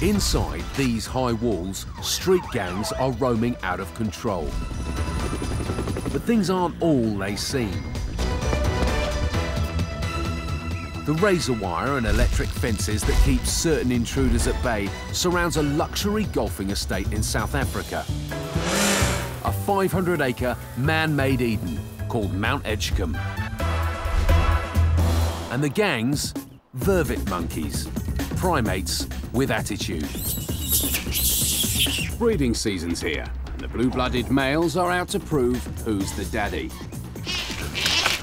Inside these high walls, street gangs are roaming out of control. But things aren't all they seem. The razor wire and electric fences that keep certain intruders at bay surrounds a luxury golfing estate in South Africa. A 500-acre man-made Eden called Mount Edgecombe. And the gangs, Vervet Monkeys, primates with attitude. Breeding season's here, and the blue-blooded males are out to prove who's the daddy.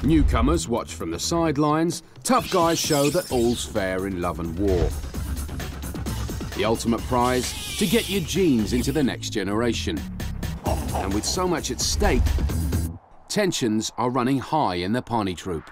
Newcomers watch from the sidelines, tough guys show that all's fair in love and war. The ultimate prize, to get your genes into the next generation. And with so much at stake, tensions are running high in the Pawnee troop.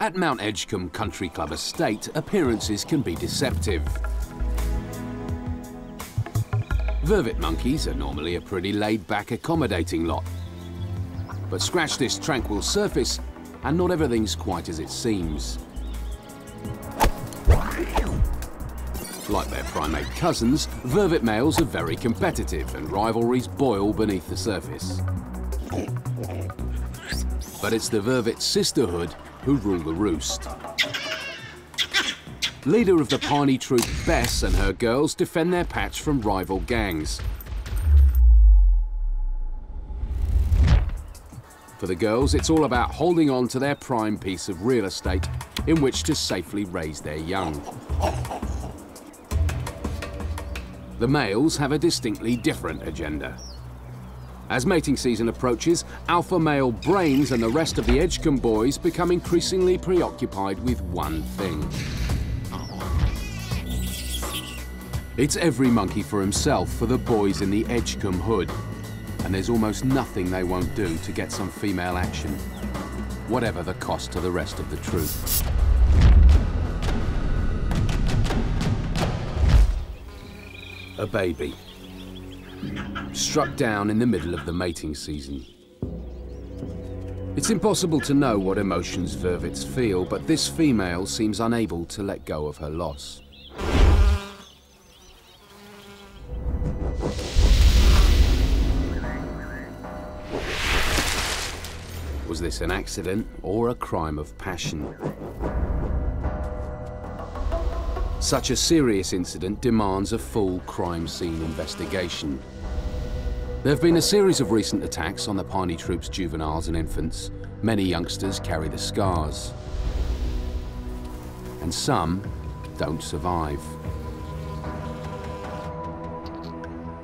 At Mount Edgecombe Country Club Estate, appearances can be deceptive. Vervet monkeys are normally a pretty laid-back, accommodating lot. But scratch this tranquil surface, and not everything's quite as it seems. Like their primate cousins, Vervet males are very competitive, and rivalries boil beneath the surface. But it's the Vervet sisterhood who rule the roost. Leader of the Pawnee troop, Bess, and her girls defend their patch from rival gangs. For the girls, it's all about holding on to their prime piece of real estate in which to safely raise their young. The males have a distinctly different agenda. As mating season approaches, alpha male Brains and the rest of the Edgecombe boys become increasingly preoccupied with one thing. It's every monkey for himself for the boys in the Edgecombe hood, and there's almost nothing they won't do to get some female action, whatever the cost to the rest of the troop. A baby. Struck down in the middle of the mating season. It's impossible to know what emotions vervets feel, but this female seems unable to let go of her loss. Was this an accident or a crime of passion? Such a serious incident demands a full crime scene investigation. There have been a series of recent attacks on the Pawnee troop's juveniles and infants. Many youngsters carry the scars. And some don't survive.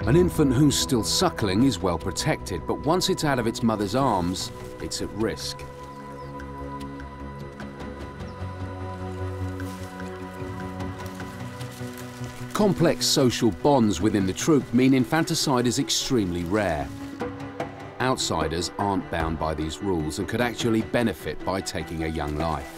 An infant who's still suckling is well protected, but once it's out of its mother's arms, it's at risk. Complex social bonds within the troop mean infanticide is extremely rare. Outsiders aren't bound by these rules and could actually benefit by taking a young life.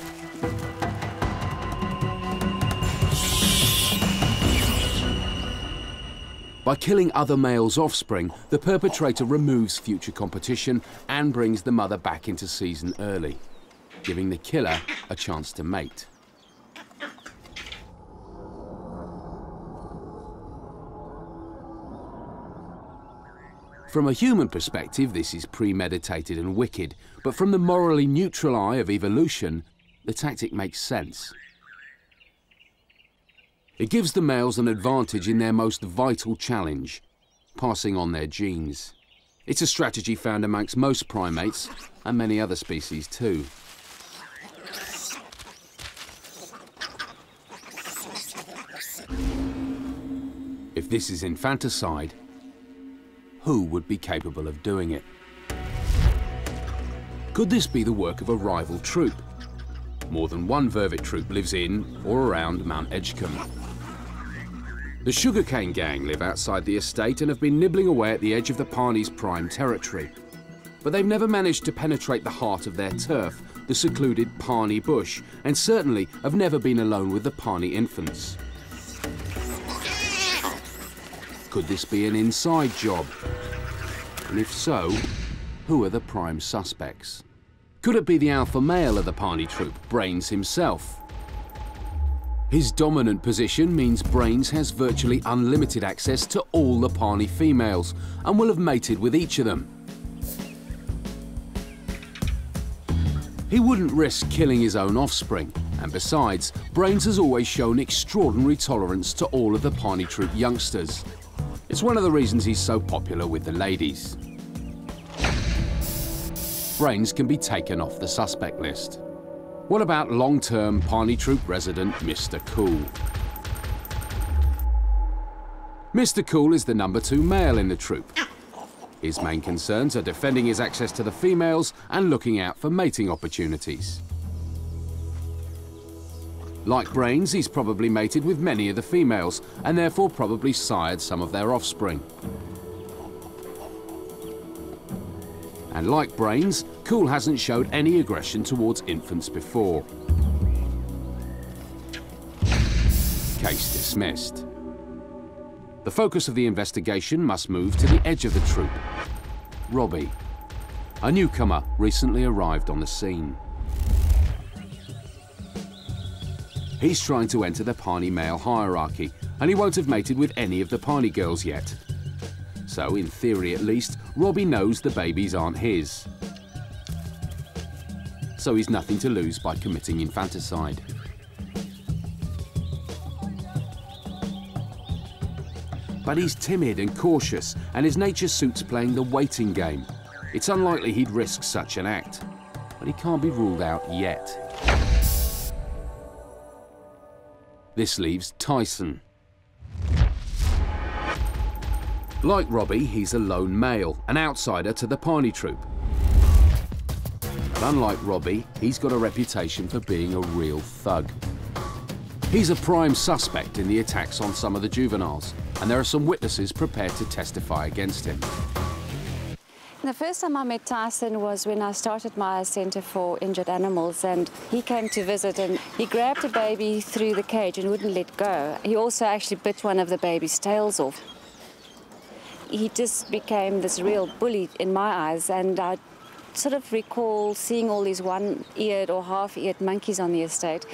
By killing other males' offspring, the perpetrator removes future competition and brings the mother back into season early, giving the killer a chance to mate. From a human perspective, this is premeditated and wicked, but from the morally neutral eye of evolution, the tactic makes sense. It gives the males an advantage in their most vital challenge, passing on their genes. It's a strategy found amongst most primates, and many other species too. If this is infanticide, who would be capable of doing it? Could this be the work of a rival troop? More than one Vervet troop lives in or around Mount Edgecombe. The Sugarcane Gang live outside the estate and have been nibbling away at the edge of the Pawnee's prime territory. But they've never managed to penetrate the heart of their turf, the secluded Pawnee bush, and certainly have never been alone with the Pawnee infants. Could this be an inside job? And if so, who are the prime suspects? Could it be the alpha male of the Pawnee troop, Brains himself? His dominant position means Brains has virtually unlimited access to all the Pawnee females and will have mated with each of them. He wouldn't risk killing his own offspring, and besides, Brains has always shown extraordinary tolerance to all of the Pawnee troop youngsters. It's one of the reasons he's so popular with the ladies. Brains can be taken off the suspect list. What about long-term Pawnee troop resident Mr. Cool? Mr. Cool is the number 2 male in the troop. His main concerns are defending his access to the females and looking out for mating opportunities. Like Brains, he's probably mated with many of the females and therefore probably sired some of their offspring. And like Brains, Cool hasn't showed any aggression towards infants before. Case dismissed. The focus of the investigation must move to the edge of the troop. Robbie, a newcomer recently arrived on the scene. He's trying to enter the Pawnee male hierarchy, and he won't have mated with any of the Pawnee girls yet. So, in theory at least, Robbie knows the babies aren't his. So he's nothing to lose by committing infanticide. But he's timid and cautious, and his nature suits playing the waiting game. It's unlikely he'd risk such an act, but he can't be ruled out yet. This leaves Tyson. Like Robbie, he's a lone male, an outsider to the Pawnee troop. But unlike Robbie, he's got a reputation for being a real thug. He's a prime suspect in the attacks on some of the juveniles, and there are some witnesses prepared to testify against him. The first time I met Tyson was when I started my Centre for Injured Animals, and he came to visit and he grabbed a baby through the cage and wouldn't let go. He also actually bit one of the baby's tails off. He just became this real bully in my eyes, and I sort of recall seeing all these one-eared or half-eared monkeys on the estate,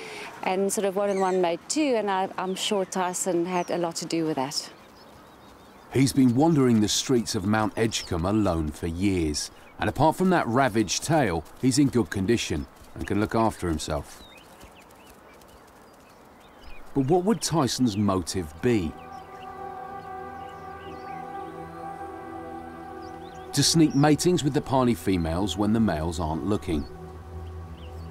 and sort of one and one made two, and I'm sure Tyson had a lot to do with that. He's been wandering the streets of Mount Edgecombe alone for years, and apart from that ravaged tail, he's in good condition and can look after himself. But what would Tyson's motive be? To sneak matings with the Pawnee females when the males aren't looking.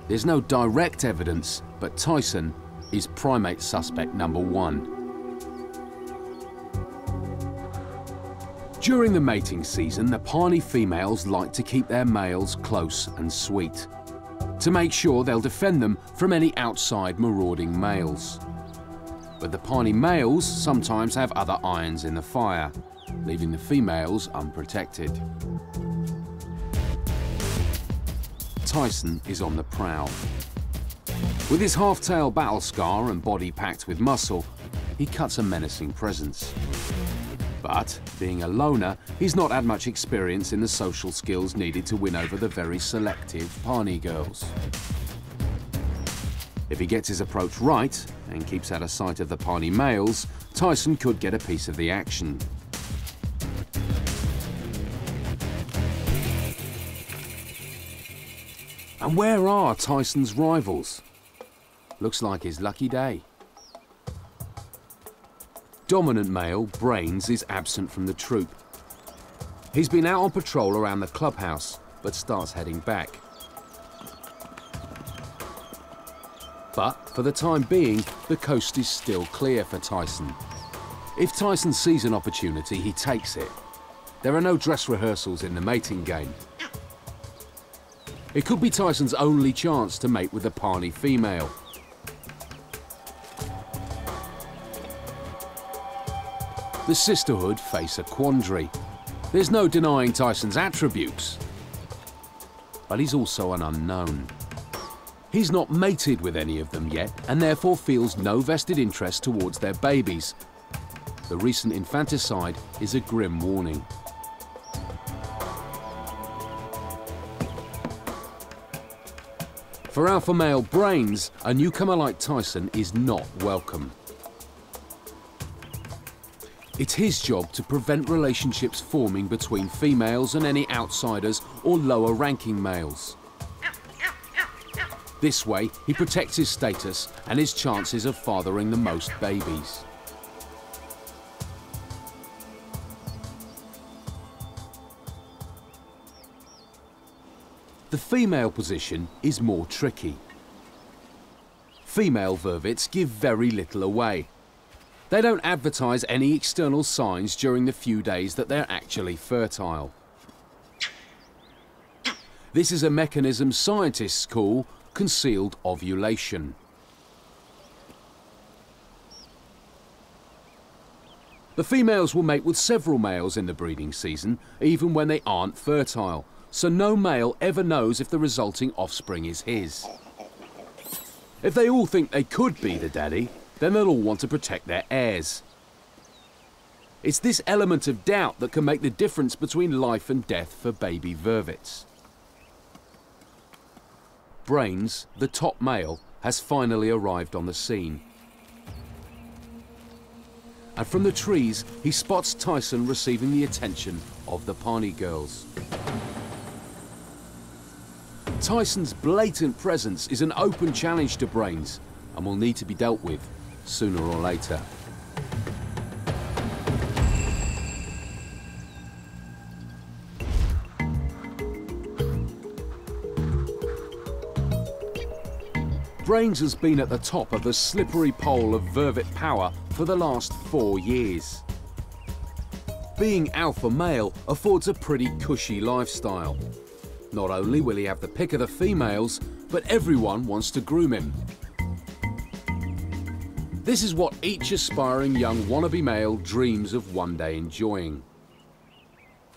There's no direct evidence, but Tyson is primate suspect number 1. During the mating season, the Pawnee females like to keep their males close and sweet, to make sure they'll defend them from any outside marauding males. But the Pawnee males sometimes have other irons in the fire, leaving the females unprotected. Tyson is on the prowl. With his half-tail battle scar and body packed with muscle, he cuts a menacing presence. But, being a loner, he's not had much experience in the social skills needed to win over the very selective Pawnee girls. If he gets his approach right and keeps out of sight of the Pawnee males, Tyson could get a piece of the action. And where are Tyson's rivals? Looks like his lucky day. Dominant male, Brains, is absent from the troop. He's been out on patrol around the clubhouse, but starts heading back. But for the time being, the coast is still clear for Tyson. If Tyson sees an opportunity, he takes it. There are no dress rehearsals in the mating game. It could be Tyson's only chance to mate with a Pawnee female. the sisterhood face a quandary. There's no denying Tyson's attributes, but he's also an unknown. He's not mated with any of them yet, and therefore feels no vested interest towards their babies. The recent infanticide is a grim warning. For alpha male Brains, a newcomer like Tyson is not welcome. It's his job to prevent relationships forming between females and any outsiders or lower-ranking males. This way, he protects his status and his chances of fathering the most babies. The female position is more tricky. Female vervets give very little away. They don't advertise any external signs during the few days that they're actually fertile. This is a mechanism scientists call concealed ovulation. The females will mate with several males in the breeding season, even when they aren't fertile, so no male ever knows if the resulting offspring is his. If they all think they could be the daddy, then they'll all want to protect their heirs. It's this element of doubt that can make the difference between life and death for baby vervets. Brains, the top male, has finally arrived on the scene. And from the trees, he spots Tyson receiving the attention of the Pawnee girls. Tyson's blatant presence is an open challenge to Brains and will need to be dealt with sooner or later. Brains has been at the top of the slippery pole of vervet power for the last 4 years. Being alpha male affords a pretty cushy lifestyle. Not only will he have the pick of the females, but everyone wants to groom him. This is what each aspiring young wannabe male dreams of one day enjoying.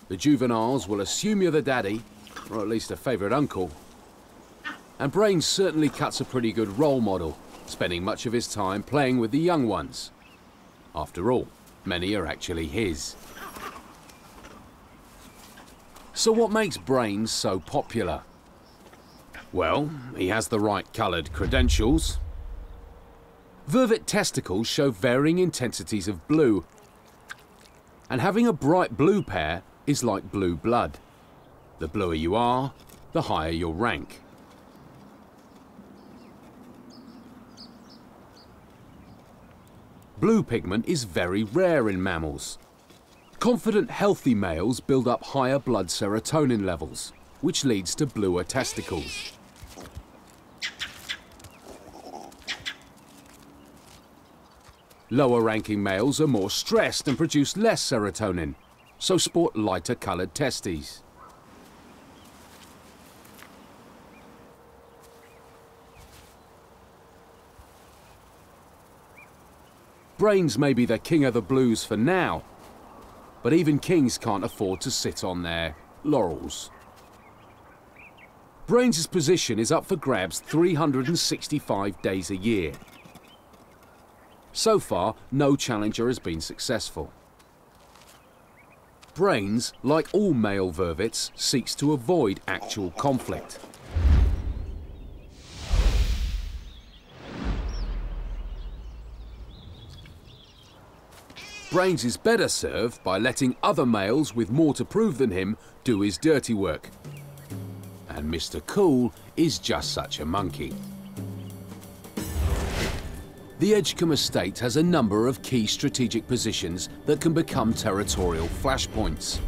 The juveniles will assume you're the daddy, or at least a favourite uncle. And Brains certainly cuts a pretty good role model, spending much of his time playing with the young ones. After all, many are actually his. So what makes Brains so popular? Well, he has the right coloured credentials. Vervet testicles show varying intensities of blue, and having a bright blue pair is like blue blood. The bluer you are, the higher your rank. Blue pigment is very rare in mammals. Confident, healthy males build up higher blood serotonin levels, which leads to bluer testicles. Lower-ranking males are more stressed and produce less serotonin, so sport lighter-coloured testes. Brains may be the king of the blues for now, but even kings can't afford to sit on their laurels. Brains' position is up for grabs 365 days a year. So far, no challenger has been successful. Brains, like all male vervets, seeks to avoid actual conflict. Brains is better served by letting other males with more to prove than him do his dirty work. And Mr. Cool is just such a monkey. The Edgecombe estate has a number of key strategic positions that can become territorial flashpoints.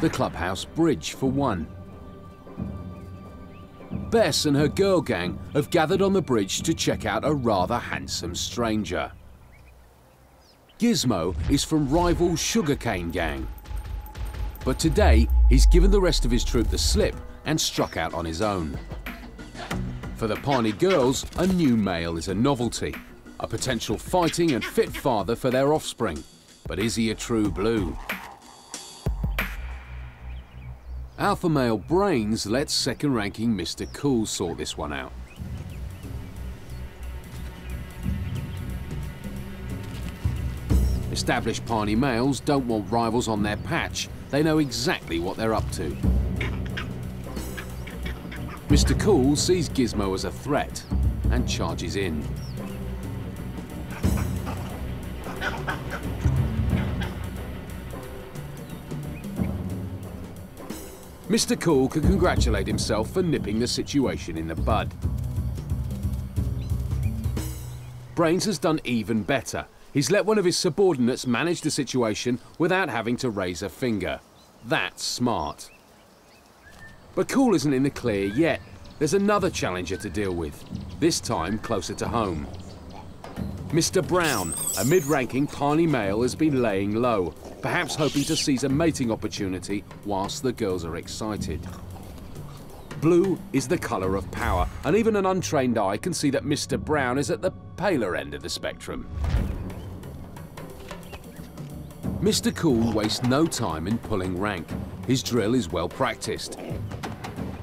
The clubhouse bridge, for one. Bess and her girl gang have gathered on the bridge to check out a rather handsome stranger. Gizmo is from rival Sugarcane Gang, but today he's given the rest of his troop the slip and struck out on his own. For the Pawnee girls, a new male is a novelty, a potential fighting and fit father for their offspring. But is he a true blue? Alpha male Brains lets second-ranking Mr. Cool sort this one out. Established Pawnee males don't want rivals on their patch. They know exactly what they're up to. Mr. Cool sees Gizmo as a threat and charges in. Mr. Cool can congratulate himself for nipping the situation in the bud. Brains has done even better. He's let one of his subordinates manage the situation without having to raise a finger. That's smart. But Cool isn't in the clear yet. There's another challenger to deal with, this time closer to home. Mr. Brown, a mid-ranking Pawnee male, has been laying low, perhaps hoping to seize a mating opportunity whilst the girls are excited. Blue is the colour of power, and even an untrained eye can see that Mr. Brown is at the paler end of the spectrum. Mr. Cool wastes no time in pulling rank. His drill is well practiced.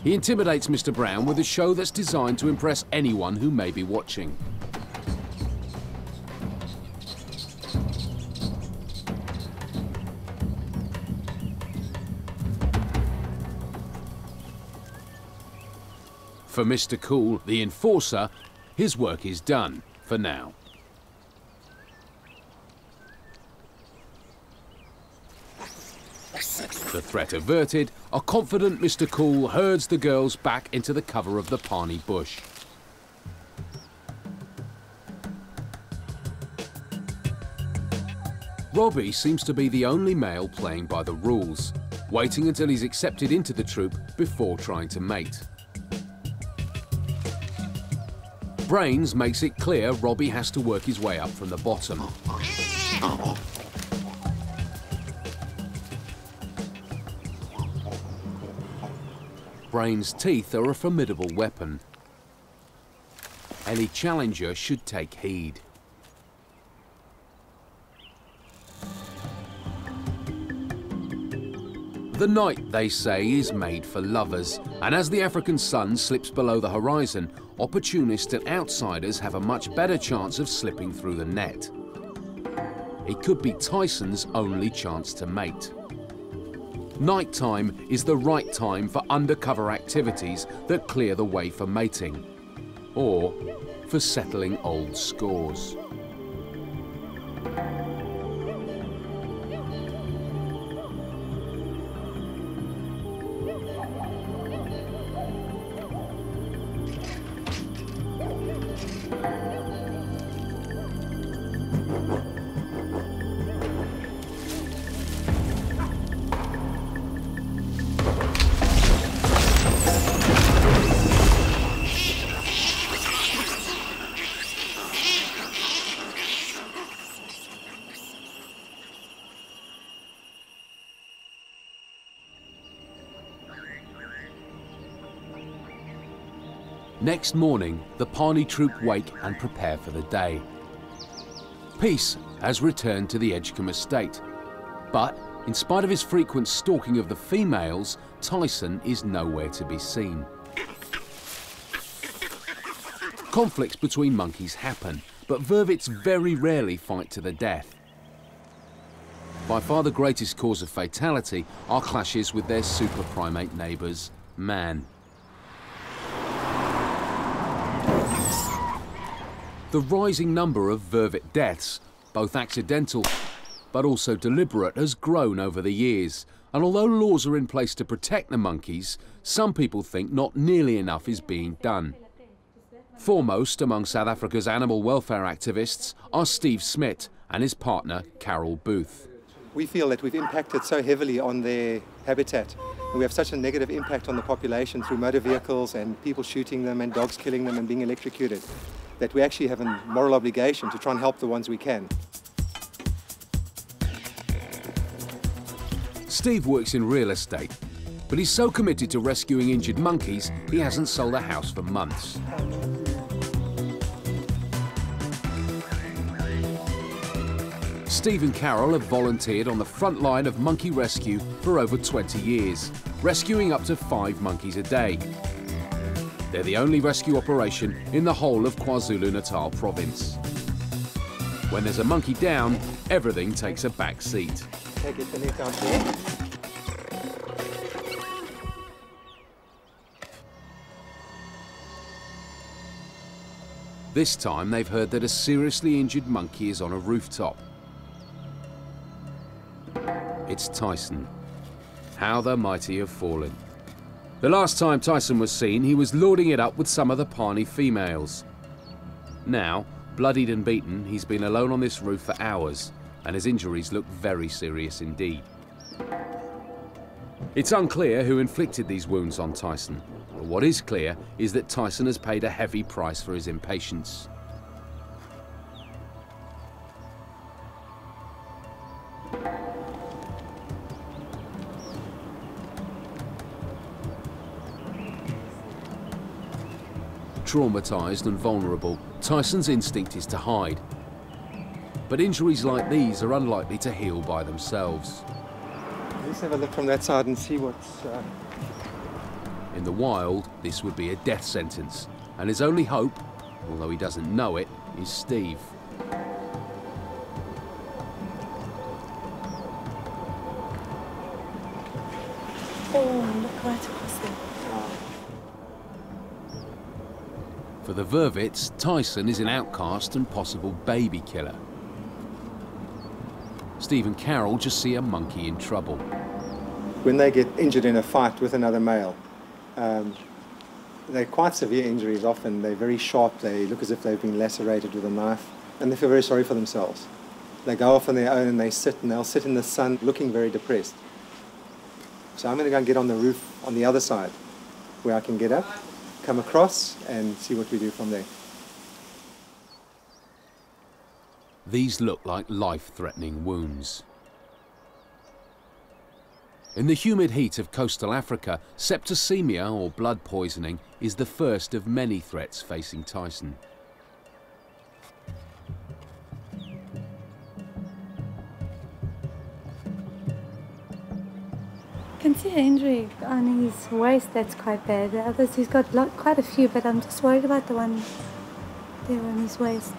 He intimidates Mr. Brown with a show that's designed to impress anyone who may be watching. For Mr. Cool, the enforcer, his work is done for now. The threat averted, a confident Mr. Cool herds the girls back into the cover of the Pawnee bush. Robbie seems to be the only male playing by the rules, waiting until he's accepted into the troop before trying to mate. Brains makes it clear Robbie has to work his way up from the bottom. Brains' teeth are a formidable weapon. Any challenger should take heed. The night, they say, is made for lovers, and as the African sun slips below the horizon, opportunists and outsiders have a much better chance of slipping through the net. It could be Tyson's only chance to mate. Nighttime is the right time for undercover activities that clear the way for mating, or for settling old scores. Next morning, the Pawnee troop wake and prepare for the day. Peace has returned to the Edgecombe estate, but in spite of his frequent stalking of the females, Tyson is nowhere to be seen. Conflicts between monkeys happen, but vervets very rarely fight to the death. By far the greatest cause of fatality are clashes with their super primate neighbours, man. The rising number of vervet deaths, both accidental but also deliberate, has grown over the years, and although laws are in place to protect the monkeys, some people think not nearly enough is being done. Foremost among South Africa's animal welfare activists are Steve Smith and his partner Carol Booth. We feel that we've impacted so heavily on their habitat, and we have such a negative impact on the population through motor vehicles and people shooting them and dogs killing them and being electrocuted, that we actually have a moral obligation to try and help the ones we can. Steve works in real estate, but he's so committed to rescuing injured monkeys, he hasn't sold a house for months. Steve and Carol have volunteered on the front line of monkey rescue for over 20 years, rescuing up to 5 monkeys a day. They're the only rescue operation in the whole of KwaZulu-Natal province. When there's a monkey down, everything takes a back seat. This time they've heard that a seriously injured monkey is on a rooftop. It's Tyson. How the mighty have fallen. The last time Tyson was seen, he was lording it up with some of the Pawnee females. Now, bloodied and beaten, he's been alone on this roof for hours, and his injuries look very serious indeed. It's unclear who inflicted these wounds on Tyson, but what is clear is that Tyson has paid a heavy price for his impatience. Traumatised and vulnerable, Tyson's instinct is to hide. But injuries like these are unlikely to heal by themselves. Let's have a look from that side and see what's... In the wild, this would be a death sentence, and his only hope, although he doesn't know it, is Steve. Oh, look right across there. For the Vervets, Tyson is an outcast and possible baby killer. Steve and Carol just see a monkey in trouble. When they get injured in a fight with another male, they're quite severe injuries often. They're very sharp, they look as if they've been lacerated with a knife, and they feel very sorry for themselves. They go off on their own and they sit, and they'll sit in the sun looking very depressed. So I'm going to go and get on the roof on the other side, where I can get up, come across and see what we do from there. These look like life-threatening wounds. In the humid heat of coastal Africa, septicemia or blood poisoning is the first of many threats facing Tyson. I can see an injury on his waist that's quite bad. The others, he's got quite a few, but I'm just worried about the one there on his waist.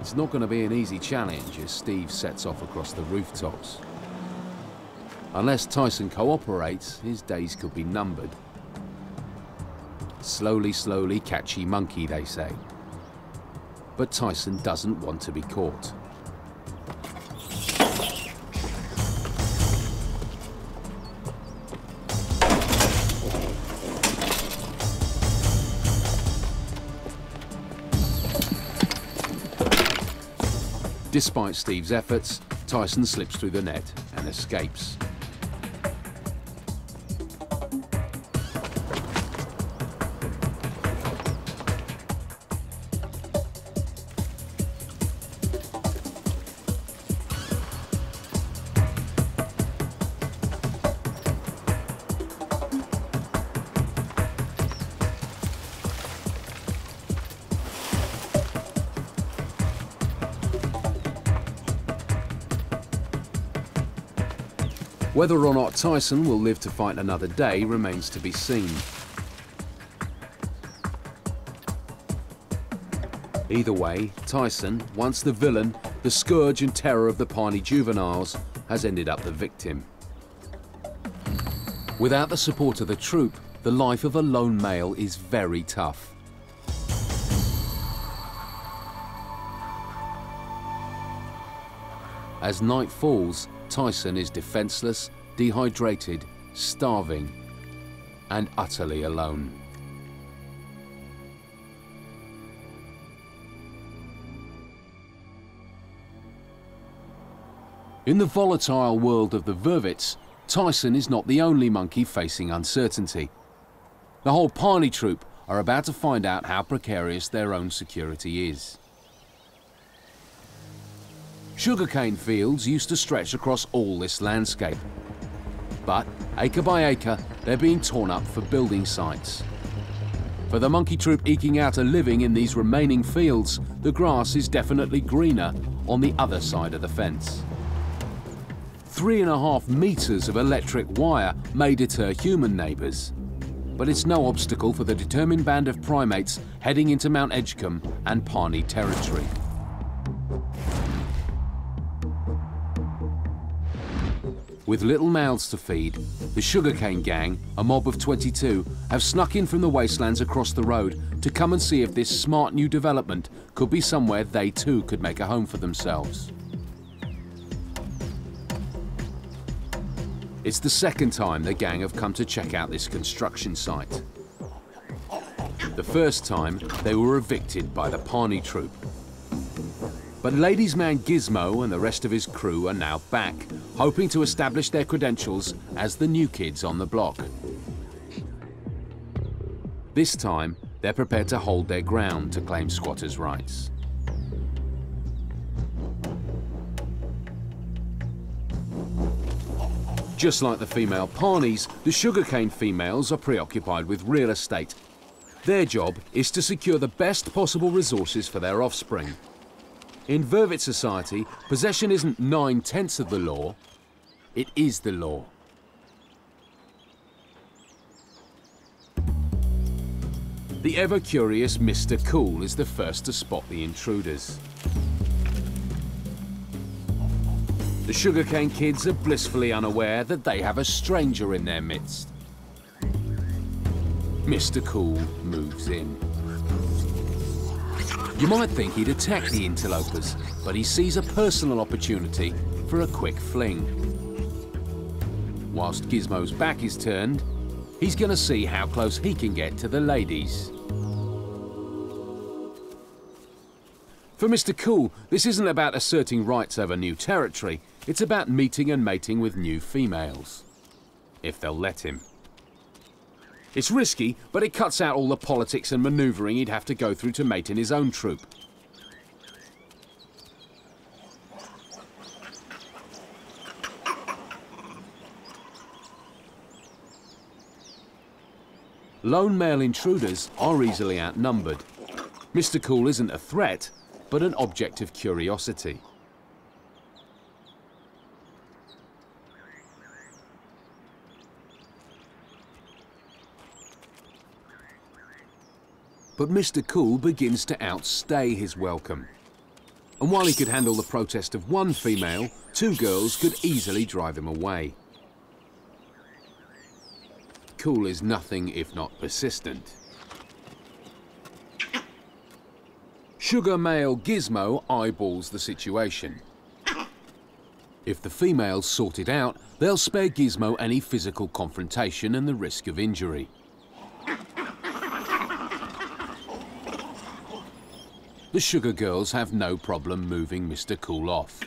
It's not going to be an easy challenge as Steve sets off across the rooftops. Unless Tyson cooperates, his days could be numbered. Slowly, slowly, catchy monkey, they say. But Tyson doesn't want to be caught. Despite Steve's efforts, Tyson slips through the net and escapes. Whether or not Tyson will live to fight another day remains to be seen. Either way, Tyson, once the villain, the scourge and terror of the Pawnee juveniles, has ended up the victim. Without the support of the troop, the life of a lone male is very tough. As night falls, Tyson is defenseless, dehydrated, starving, and utterly alone. In the volatile world of the Vervets, Tyson is not the only monkey facing uncertainty. The whole Pawnee troop are about to find out how precarious their own security is. Sugarcane fields used to stretch across all this landscape. But acre by acre, they're being torn up for building sites. For the monkey troop eking out a living in these remaining fields, the grass is definitely greener on the other side of the fence. 3.5 meters of electric wire may deter human neighbours, but it's no obstacle for the determined band of primates heading into Mount Edgecombe and Pawnee territory. With little mouths to feed, the Sugarcane Gang, a mob of 22, have snuck in from the wastelands across the road to come and see if this smart new development could be somewhere they too could make a home for themselves. It's the second time the gang have come to check out this construction site. The first time, they were evicted by the Pawnee troop. But ladies' man Gizmo and the rest of his crew are now back, hoping to establish their credentials as the new kids on the block. This time, they're prepared to hold their ground to claim squatters' rights. Just like the female Pawnees, the Sugarcane females are preoccupied with real estate. Their job is to secure the best possible resources for their offspring. In Vervet society, possession isn't 9/10 of the law, it is the law. The ever-curious Mr. Cool is the first to spot the intruders. The Sugarcane kids are blissfully unaware that they have a stranger in their midst. Mr. Cool moves in. You might think he'd attack the interlopers, but he sees a personal opportunity for a quick fling. Whilst Gizmo's back is turned, he's going to see how close he can get to the ladies. For Mr. Cool, this isn't about asserting rights over new territory, it's about meeting and mating with new females. If they'll let him. It's risky, but it cuts out all the politics and manoeuvring he'd have to go through to mate in his own troop. Lone male intruders are easily outnumbered. Mr. Cool isn't a threat, but an object of curiosity. But Mr. Cool begins to outstay his welcome. And while he could handle the protest of one female, two girls could easily drive him away. Cool is nothing if not persistent. Sugar male Gizmo eyeballs the situation. If the females sort it out, they'll spare Gizmo any physical confrontation and the risk of injury. The Sugar girls have no problem moving Mr. Cool off.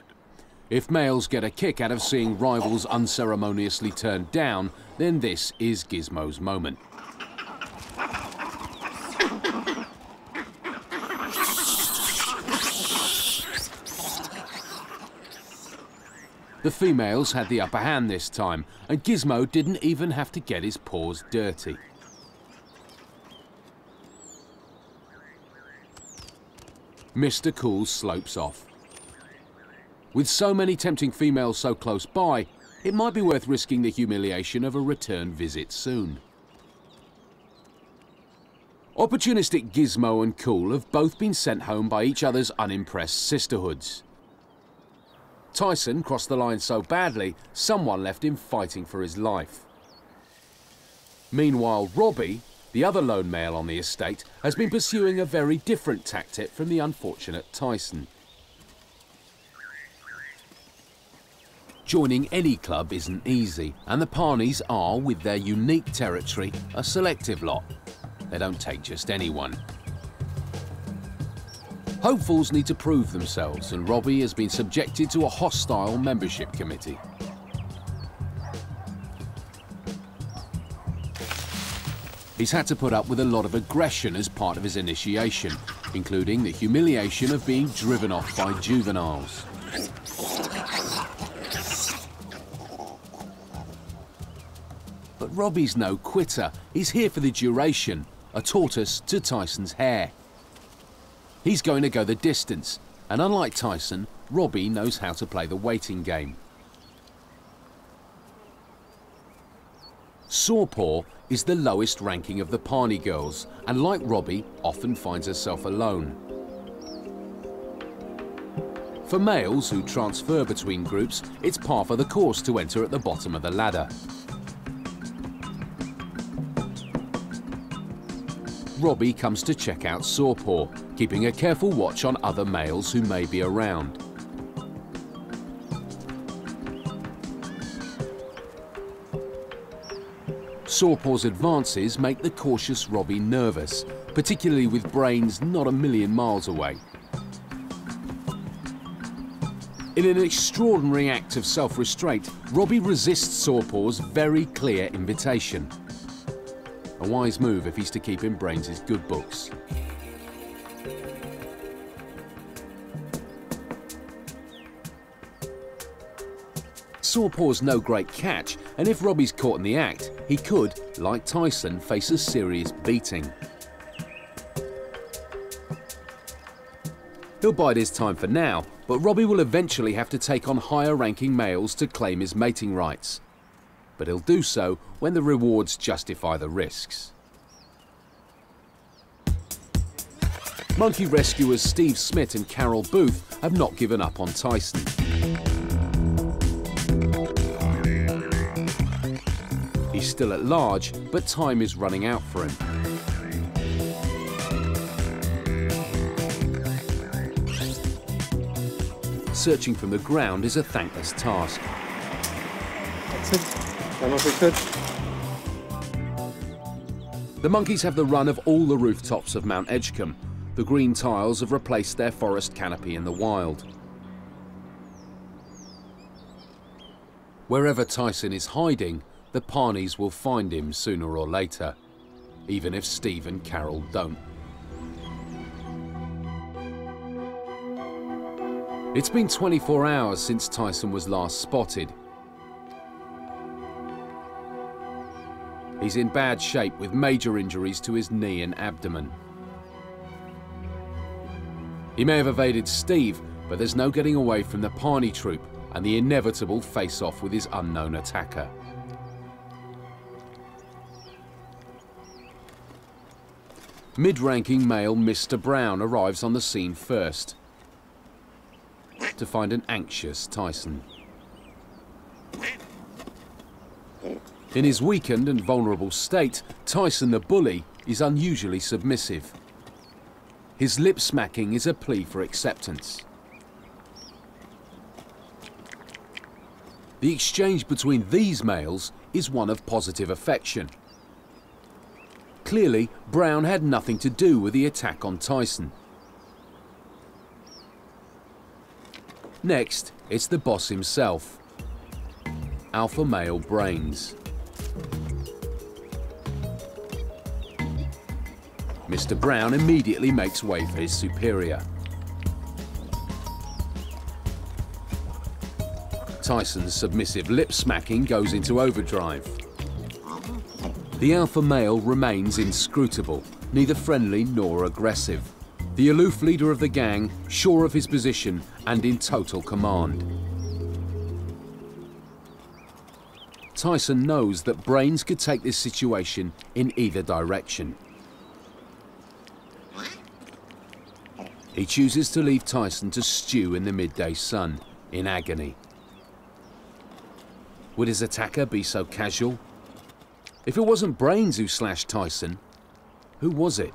If males get a kick out of seeing rivals unceremoniously turned down, then this is Gizmo's moment. The females had the upper hand this time, and Gizmo didn't even have to get his paws dirty. Mr. Cool slopes off. With so many tempting females so close by, it might be worth risking the humiliation of a return visit soon. Opportunistic Gizmo and Cool have both been sent home by each other's unimpressed sisterhoods. Tyson crossed the line so badly, someone left him fighting for his life. Meanwhile, Robbie, the other lone male on the estate, has been pursuing a very different tactic from the unfortunate Tyson. Joining any club isn't easy, and the Pawnees are, with their unique territory, a selective lot. They don't take just anyone. Hopefuls need to prove themselves, and Robbie has been subjected to a hostile membership committee. He's had to put up with a lot of aggression as part of his initiation, including the humiliation of being driven off by juveniles. But Robbie's no quitter. He's here for the duration, a tortoise to Tyson's hare. He's going to go the distance, and unlike Tyson, Robbie knows how to play the waiting game. Sawpaw is the lowest ranking of the Pawnee girls and, like Robbie, often finds herself alone. For males who transfer between groups, it's par for the course to enter at the bottom of the ladder. Robbie comes to check out Sawpaw, keeping a careful watch on other males who may be around. Sawpaw's advances make the cautious Robbie nervous, particularly with Brains not a million miles away. In an extraordinary act of self-restraint, Robbie resists Sawpaw's very clear invitation. A wise move if he's to keep in Brains' good books. Sawpaw's no great catch, and if Robbie's caught in the act, he could, like Tyson, face a serious beating. He'll bide his time for now, but Robbie will eventually have to take on higher-ranking males to claim his mating rights. But he'll do so when the rewards justify the risks. Monkey rescuers Steve Smith and Carol Booth have not given up on Tyson. He's still at large, but time is running out for him. Searching from the ground is a thankless task. That's it. The monkeys have the run of all the rooftops of Mount Edgecombe. The green tiles have replaced their forest canopy in the wild. Wherever Tyson is hiding, the Pawnees will find him sooner or later, even if Steve and Carol don't. It's been 24 hours since Tyson was last spotted. He's in bad shape with major injuries to his knee and abdomen. He may have evaded Steve, but there's no getting away from the Pawnee troop and the inevitable face-off with his unknown attacker. Mid-ranking male Mr. Brown arrives on the scene first to find an anxious Tyson. In his weakened and vulnerable state, Tyson the bully is unusually submissive. His lip-smacking is a plea for acceptance. The exchange between these males is one of positive affection. Clearly, Brown had nothing to do with the attack on Tyson. Next, it's the boss himself, alpha male Brains. Mr. Brown immediately makes way for his superior. Tyson's submissive lip-smacking goes into overdrive. The alpha male remains inscrutable, neither friendly nor aggressive. The aloof leader of the gang, sure of his position and in total command. Tyson knows that Brains could take this situation in either direction. He chooses to leave Tyson to stew in the midday sun, in agony. Would his attacker be so casual? If it wasn't Brains who slashed Tyson, who was it?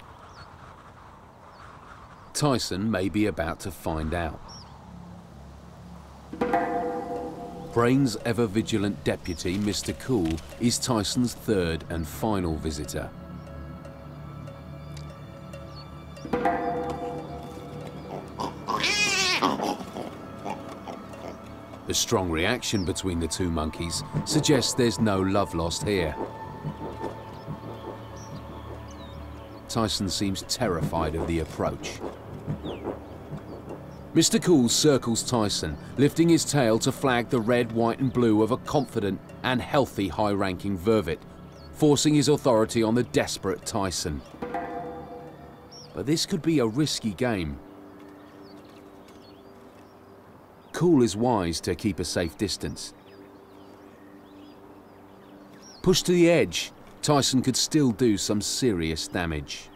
Tyson may be about to find out. Brains' ever-vigilant deputy, Mr. Cool, is Tyson's third and final visitor. The strong reaction between the two monkeys suggests there's no love lost here. Tyson seems terrified of the approach. Mr. Cool circles Tyson, lifting his tail to flag the red, white and blue of a confident and healthy high-ranking vervet, forcing his authority on the desperate Tyson. But this could be a risky game. Cool is wise to keep a safe distance. Pushed to the edge, Tyson could still do some serious damage.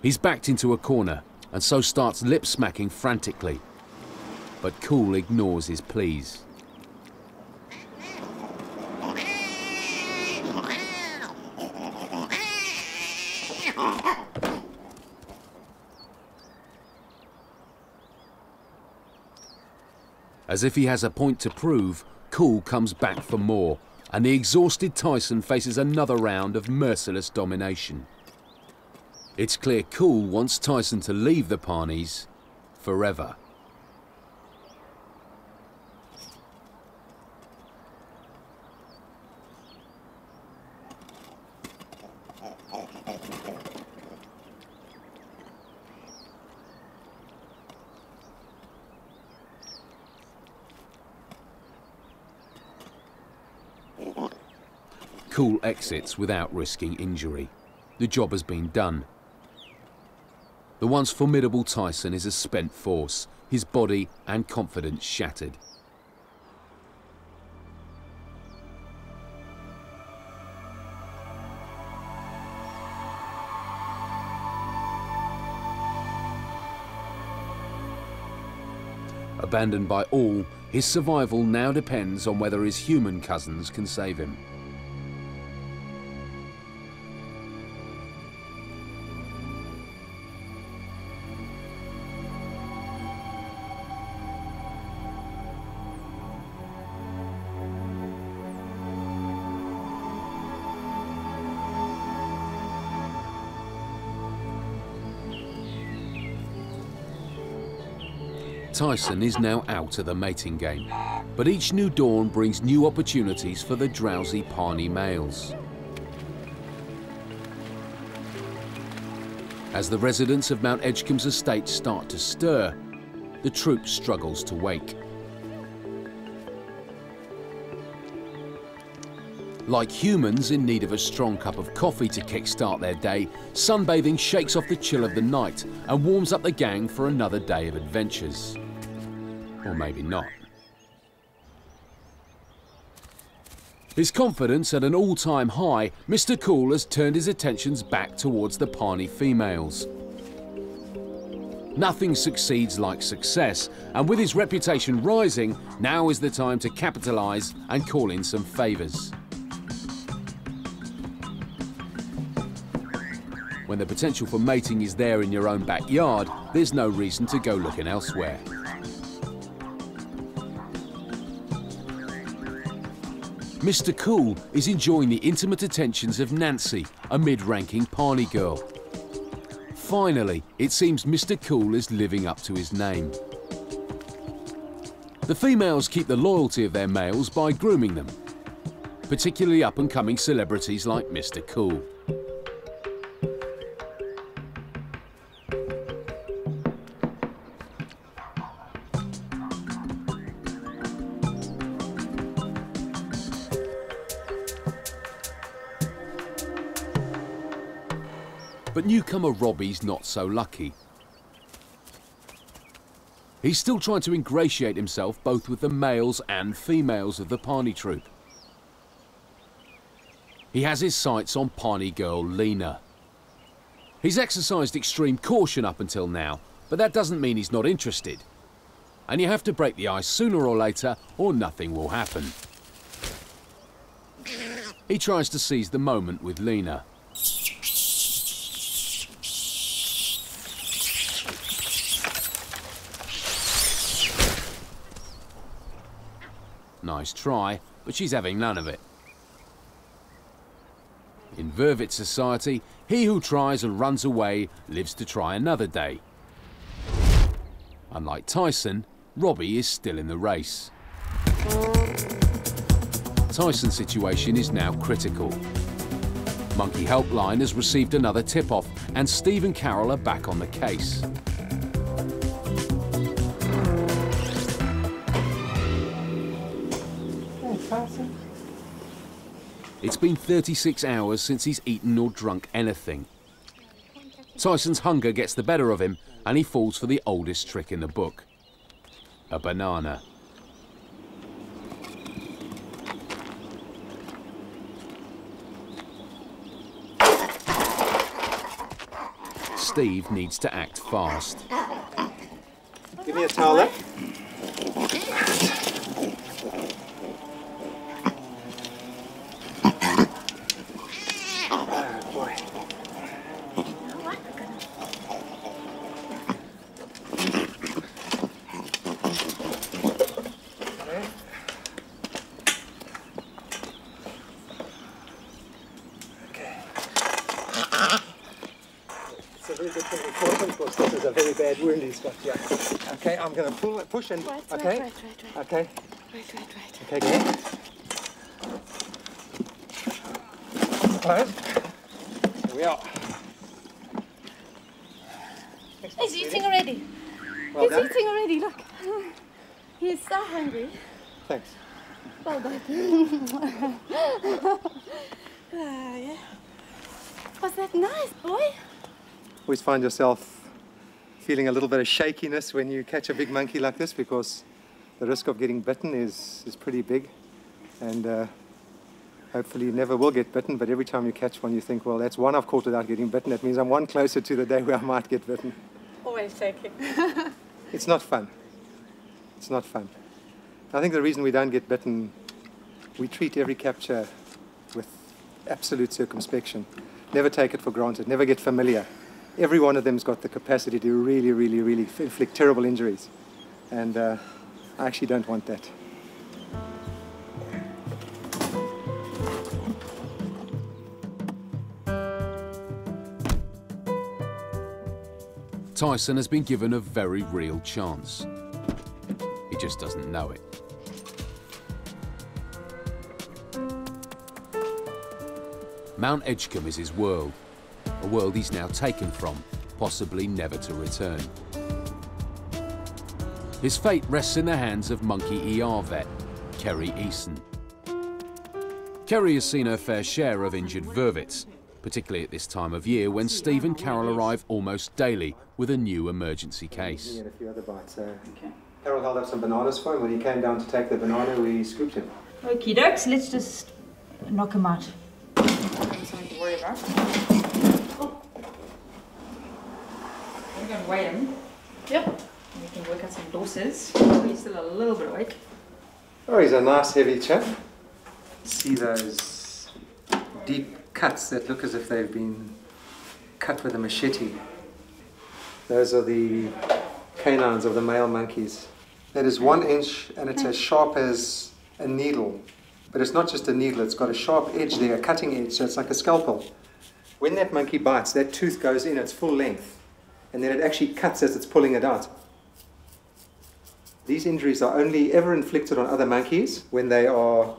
He's backed into a corner and so starts lip-smacking frantically. But Cool ignores his pleas. As if he has a point to prove, Cool comes back for more, and the exhausted Tyson faces another round of merciless domination. It's clear Cool wants Tyson to leave the Pawnees forever. Cool exits without risking injury. The job has been done. The once formidable Tyson is a spent force, his body and confidence shattered. Abandoned by all, his survival now depends on whether his human cousins can save him. Tyson is now out of the mating game, but each new dawn brings new opportunities for the drowsy Pawnee males. As the residents of Mount Edgecombe's estate start to stir, the troop struggles to wake. Like humans in need of a strong cup of coffee to kickstart their day, sunbathing shakes off the chill of the night and warms up the gang for another day of adventures. Or maybe not. His confidence at an all-time high, Mr. Cool has turned his attentions back towards the Pawnee females. Nothing succeeds like success, and with his reputation rising, now is the time to capitalise and call in some favours. When the potential for mating is there in your own backyard, there's no reason to go looking elsewhere. Mr. Cool is enjoying the intimate attentions of Nancy, a mid-ranking Pawnee girl. Finally, it seems Mr. Cool is living up to his name. The females keep the loyalty of their males by grooming them, particularly up-and-coming celebrities like Mr. Cool. But newcomer Robbie's not so lucky. He's still trying to ingratiate himself both with the males and females of the Pawnee troop. He has his sights on Pawnee girl Lena. He's exercised extreme caution up until now, but that doesn't mean he's not interested. And you have to break the ice sooner or later, or nothing will happen. He tries to seize the moment with Lena. Nice try, but she's having none of it. In Vervet society, he who tries and runs away lives to try another day. Unlike Tyson, Robbie is still in the race. Tyson's situation is now critical. Monkey Helpline has received another tip-off, and Steve and Carol are back on the case. It's been 36 hours since he's eaten or drunk anything. Tyson's hunger gets the better of him, and he falls for the oldest trick in the book, a banana. Steve needs to act fast. Give me a towel there. Oh, boy. Bad wound he's got, yeah. Okay, I'm going to pull it, push in. Right, okay. Right. Okay. Right. Okay, good. Close. Here we are. He's eating already. Well he's done. Eating already, look. He's so hungry. Thanks. Well done. Yeah. Was that nice, boy? Always find yourself feeling a little bit of shakiness when you catch a big monkey like this because the risk of getting bitten is pretty big, and hopefully you never will get bitten, but every time you catch one you think, well, that's one I've caught without getting bitten. That means I'm one closer to the day where I might get bitten. Always shaking. It's not fun. It's not fun. I think the reason we don't get bitten, we treat every capture with absolute circumspection. Never take it for granted, never get familiar. Every one of them's got the capacity to really inflict terrible injuries. And I actually don't want that. Tyson has been given a very real chance. He just doesn't know it. Mount Edgecombe is his world. A world he's now taken from, possibly never to return. His fate rests in the hands of monkey ER vet, Kerry Eason. Kerry has seen her fair share of injured vervets, particularly at this time of year when Steve and Carol arrive almost daily with a new emergency case. He had a few other bites. Okay. Carol held up some bananas for him. When he came down to take the banana, we scooped him. Okie dokes, let's just knock him out. Something to worry about. We're going to weigh him. Yep. We can work out some doses. Oh, he's still a little bit awake. Oh, he's a nice heavy chap. See those deep cuts that look as if they've been cut with a machete. Those are the canines of the male monkeys. That is 1 inch and it's as sharp as a needle. But it's not just a needle, it's got a sharp edge there, a cutting edge, so it's like a scalpel. When that monkey bites, that tooth goes in its full length. And then it actually cuts as it's pulling it out. These injuries are only ever inflicted on other monkeys when they are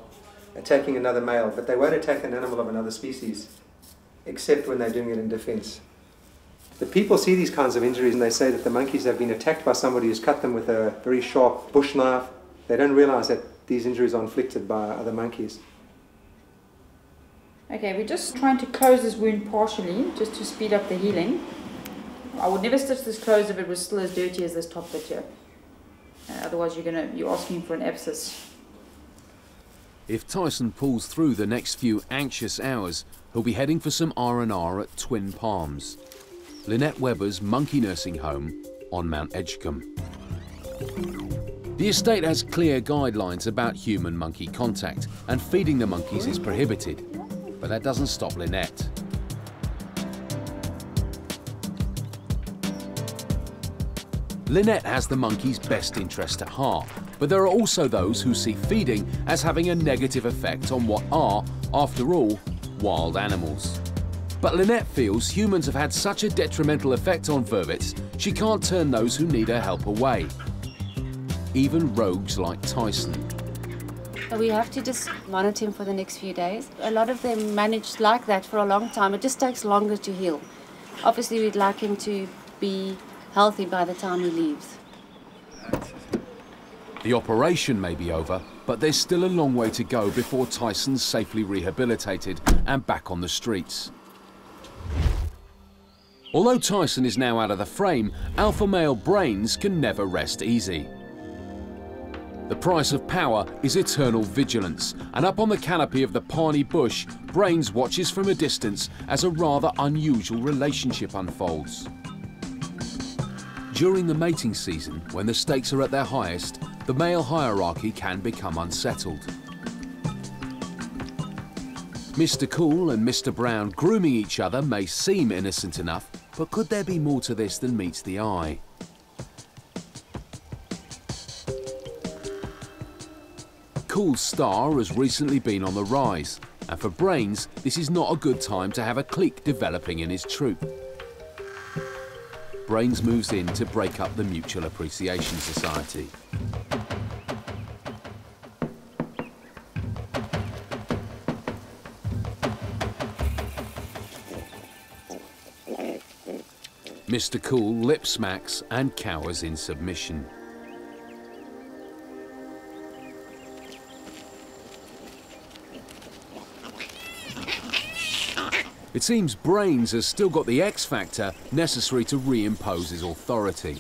attacking another male, but they won't attack an animal of another species, except when they're doing it in defense. The people see these kinds of injuries and they say that the monkeys have been attacked by somebody who's cut them with a very sharp bush knife. They don't realize that these injuries are inflicted by other monkeys. Okay, we're just trying to close this wound partially, just to speed up the healing. I would never stitch this closed if it was still as dirty as this top bit here. Otherwise, you're asking for an abscess. If Tyson pulls through the next few anxious hours, he'll be heading for some R&R at Twin Palms, Lynette Webber's monkey nursing home on Mount Edgecombe. The estate has clear guidelines about human-monkey contact, and feeding the monkeys is prohibited. But that doesn't stop Lynette. Lynette has the monkey's best interest at heart, but there are also those who see feeding as having a negative effect on what are, after all, wild animals. But Lynette feels humans have had such a detrimental effect on vervets, she can't turn those who need her help away. Even rogues like Tyson. We have to just monitor him for the next few days. A lot of them managed like that for a long time. It just takes longer to heal. Obviously, we'd like him to be healthy by the time he leaves. The operation may be over, but there's still a long way to go before Tyson's safely rehabilitated and back on the streets. Although Tyson is now out of the frame, alpha male Brains can never rest easy. The price of power is eternal vigilance, and up on the canopy of the Pawnee bush, Brains watches from a distance as a rather unusual relationship unfolds. During the mating season, when the stakes are at their highest, the male hierarchy can become unsettled. Mr. Cool and Mr. Brown grooming each other may seem innocent enough, but could there be more to this than meets the eye? Cool's star has recently been on the rise, and for Brains, this is not a good time to have a clique developing in his troop. Brains moves in to break up the Mutual Appreciation Society. Mr. Cool lip smacks and cowers in submission. It seems Brains has still got the X factor necessary to reimpose his authority.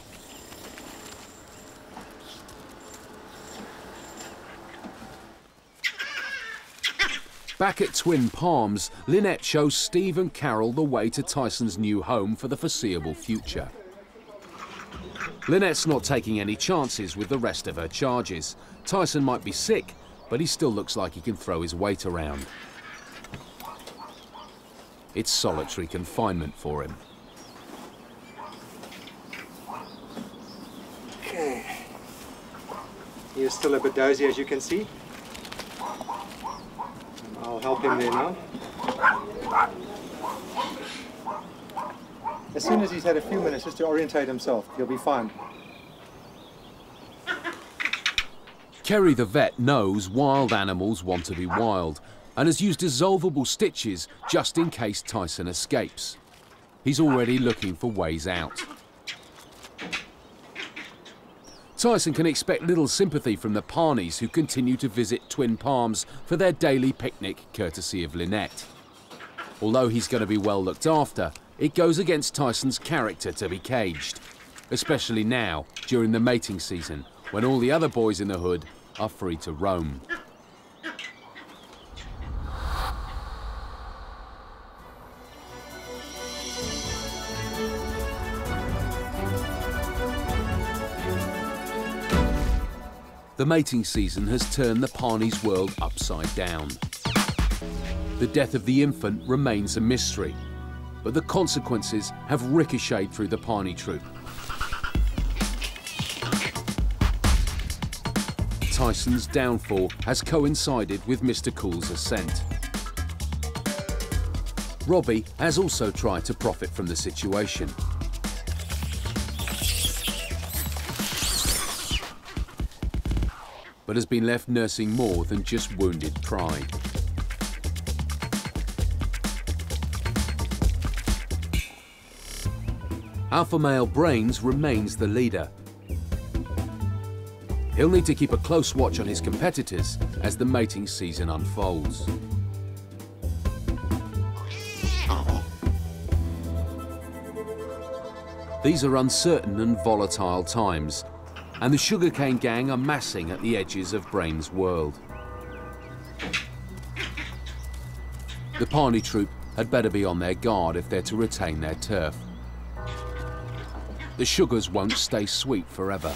Back at Twin Palms, Lynette shows Steve and Carol the way to Tyson's new home for the foreseeable future. Lynette's not taking any chances with the rest of her charges. Tyson might be sick, but he still looks like he can throw his weight around. It's solitary confinement for him. Okay. He's still a bit dozy, as you can see. I'll help him there now. As soon as he's had a few minutes just to orientate himself, he'll be fine. Kerry the vet knows wild animals want to be wild, and has used dissolvable stitches just in case Tyson escapes. He's already looking for ways out. Tyson can expect little sympathy from the Pawnees, who continue to visit Twin Palms for their daily picnic, courtesy of Lynette. Although he's going to be well looked after, it goes against Tyson's character to be caged, especially now, during the mating season, when all the other boys in the hood are free to roam. The mating season has turned the Pawnee's world upside down. The death of the infant remains a mystery, but the consequences have ricocheted through the Pawnee troop. Tyson's downfall has coincided with Mr. Cool's ascent. Robbie has also tried to profit from the situation. But has been left nursing more than just wounded pride. Alpha male Brains remains the leader. He'll need to keep a close watch on his competitors as the mating season unfolds. These are uncertain and volatile times, and the Sugarcane Gang are massing at the edges of Brains' world. The Pawnee troop had better be on their guard if they're to retain their turf. The sugars won't stay sweet forever.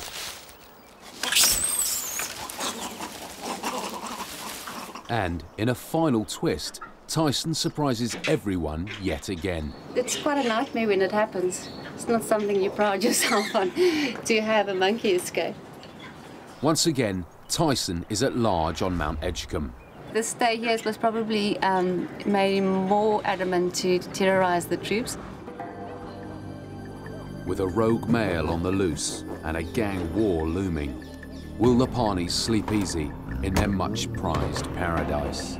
And in a final twist, Tyson surprises everyone yet again. It's quite a nightmare when it happens. It's not something you pride yourself on, to have a monkey escape. Once again, Tyson is at large on Mount Edgecombe. This stay here was probably made him more adamant to terrorise the troops. With a rogue male on the loose and a gang war looming, will the Pawnees sleep easy in their much-prized paradise?